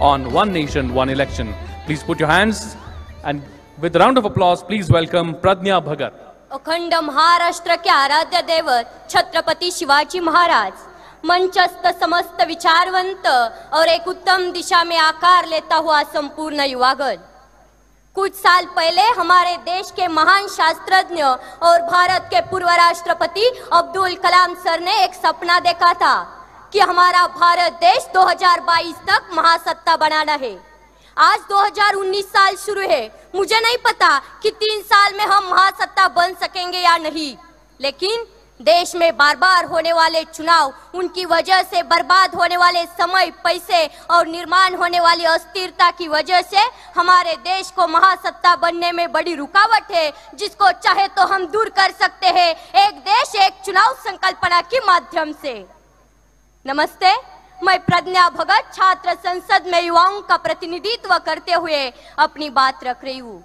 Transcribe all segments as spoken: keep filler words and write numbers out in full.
on One Nation, One Election. Please put your hands and with a round of applause, please welcome Pradnya Bhagat. अखंड महाराष्ट्र के आराध्य देवत छत्रपति शिवाजी महाराज मंचस्थ समस्त विचारवंत और एक उत्तम दिशा में आकार लेता हुआ संपूर्ण युवागण। कुछ साल पहले हमारे देश के महान शास्त्रज्ञ और भारत के पूर्व राष्ट्रपति अब्दुल कलाम सर ने एक सपना देखा था कि हमारा भारत देश दो हज़ार बाईस तक महासत्ता बनाना है। आज दो हज़ार उन्नीस साल शुरू है। मुझे नहीं पता कि तीन साल में हम महासत्ता बन सकेंगे या नहीं, लेकिन देश में बार बार होने वाले चुनाव, उनकी वजह से बर्बाद होने वाले समय, पैसे और निर्माण होने वाली अस्थिरता की वजह से हमारे देश को महासत्ता बनने में बड़ी रुकावट है, जिसको चाहे तो हम दूर कर सकते हैं एक देश एक चुनाव संकल्पना के माध्यम से। नमस्ते, मैं प्रज्ञा भगत छात्र संसद में युवाओं का प्रतिनिधित्व करते हुए अपनी बात रख रही हूँ।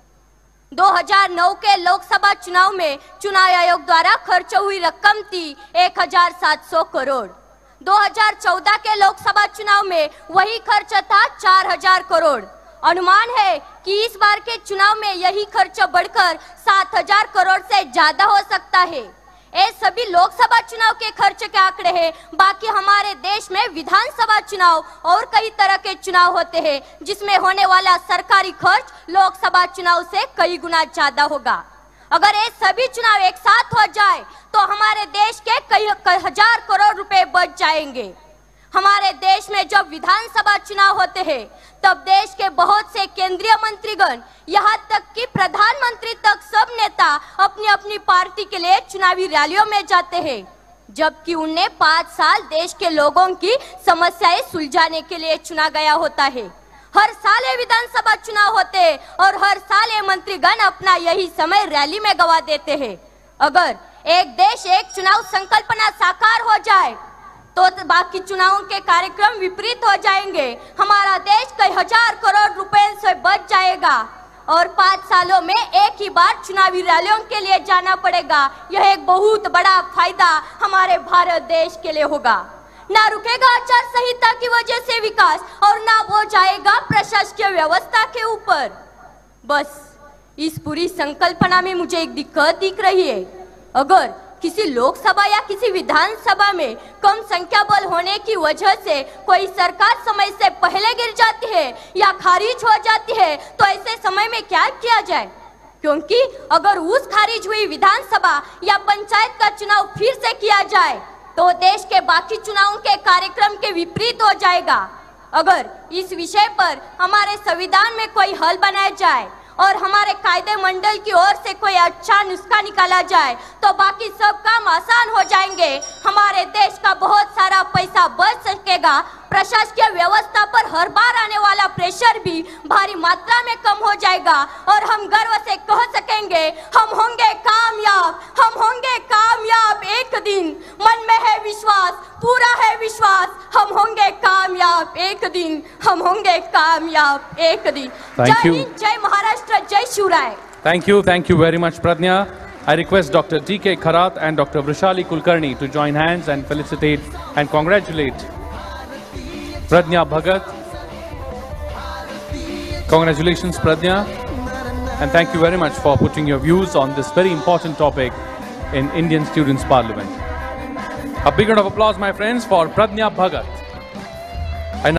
दो हज़ार नौ के लोकसभा चुनाव में चुनाव आयोग द्वारा खर्च हुई रकम थी एक हज़ार सात सौ करोड़। दो हज़ार चौदह के लोकसभा चुनाव में वही खर्च था चार हज़ार करोड़। अनुमान है कि इस बार के चुनाव में यही खर्च बढ़कर सात हज़ार करोड़ से ज्यादा हो सकता है। ये सभी लोकसभा चुनाव के खर्च के आंकड़े हैं। बाकी हमारे देश में विधानसभा चुनाव और कई तरह के चुनाव होते हैं, जिसमें होने वाला सरकारी खर्च लोकसभा चुनाव से कई गुना ज्यादा होगा। अगर ये सभी चुनाव एक साथ हो जाए तो हमारे देश के कई हजार करोड़ रुपए बच जाएंगे। हमारे देश में जब विधानसभा चुनाव होते हैं तब देश के बहुत से केंद्रीय मंत्रीगण, यहाँ तक कि प्रधानमंत्री तक, सब नेता अपनी अपनी पार्टी के लिए चुनावी रैलियों में जाते हैं, जबकि उन्हें पाँच साल देश के लोगों की समस्याएं सुलझाने के लिए चुना गया होता है। हर साल ये विधानसभा चुनाव होते हैं और हर साल ये मंत्रीगण अपना यही समय रैली में गवा देते हैं। अगर एक देश एक चुनाव संकल्पना साकार हो जाए तो बाकी चुनावों के कार्यक्रम विपरीत हो जाएंगे। हमारा देश कई हजार करोड़ रुपए से बच जाएगा और पाँच सालों में एक ही बार चुनावी रैलियों के लिए जाना पड़ेगा। यह एक बहुत बड़ा फायदा हमारे भारत देश के लिए होगा। ना रुकेगा आचार संहिता की वजह से विकास और ना वो जाएगा प्रशासकीय व्यवस्था के ऊपर। बस इस पूरी संकल्पना में मुझे एक दिक्कत दिख रही है। अगर किसी लोकसभा या किसी विधानसभा में कम संख्या बल होने की वजह से कोई सरकार समय से पहले गिर जाती है या खारिज हो जाती है तो ऐसे समय में क्या किया जाए? क्योंकि अगर उस खारिज हुई विधानसभा या पंचायत का चुनाव फिर से किया जाए तो देश के बाकी चुनावों के कार्यक्रम के विपरीत हो जाएगा। अगर इस विषय पर हमारे संविधान में कोई हल बनाया जाए और हमारे कायदे मंडल की ओर से कोई अच्छा नुस्खा निकाला जाए तो बाकी सब काम आसान हो जाएंगे। हमारे देश का बहुत सारा पैसा बच सकेगा। प्रशासकीय व्यवस्था पर हर बार आने वाला प्रेशर भी भारी मात्रा में कम हो जाएगा और हम गर्व से कह सकेंगे, हम होंगे कामयाब, हम होंगे कामयाब एक दिन। मन में है विश्वास, पूरा है विश्वास, हम होंगे कामयाब एक दिन, हम होंगे कामयाब एक दिन। जय हिंद, जय Maharashtra, Jai Shivaji. Thank you, thank you very much, Pradnya. I request Doctor T K Kharaat and Doctor Vrushali Kulkarni to join hands and felicitate and congratulate Pradnya Bhagat. Congratulations, Pradnya, and thank you very much for putting your views on this very important topic in Indian Students' Parliament. A big round of applause, my friends, for Pradnya Bhagat.